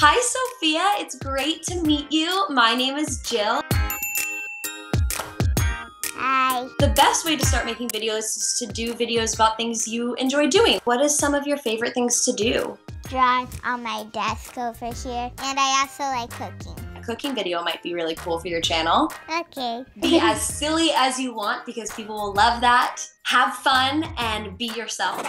Hi, Sophia. It's great to meet you. My name is Jill. Hi. The best way to start making videos is to do videos about things you enjoy doing. What is some of your favorite things to do? Drawing on my desk over here. And I also like cooking. A cooking video might be really cool for your channel. Okay. Be as silly as you want because people will love that. Have fun and be yourself.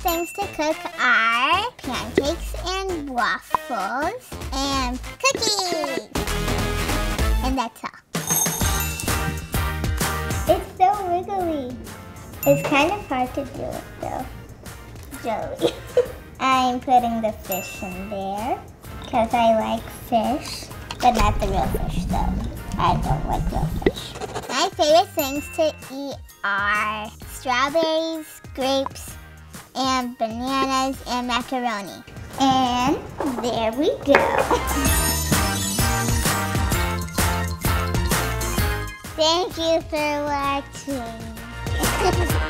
Things to cook are pancakes and waffles and cookies. And that's all. It's so wiggly. It's kind of hard to do it though. Joey. I'm putting the fish in there because I like fish, but not the real fish though. I don't like real fish. My favorite things to eat are strawberries, grapes, and bananas and macaroni. And there we go. Thank you for watching.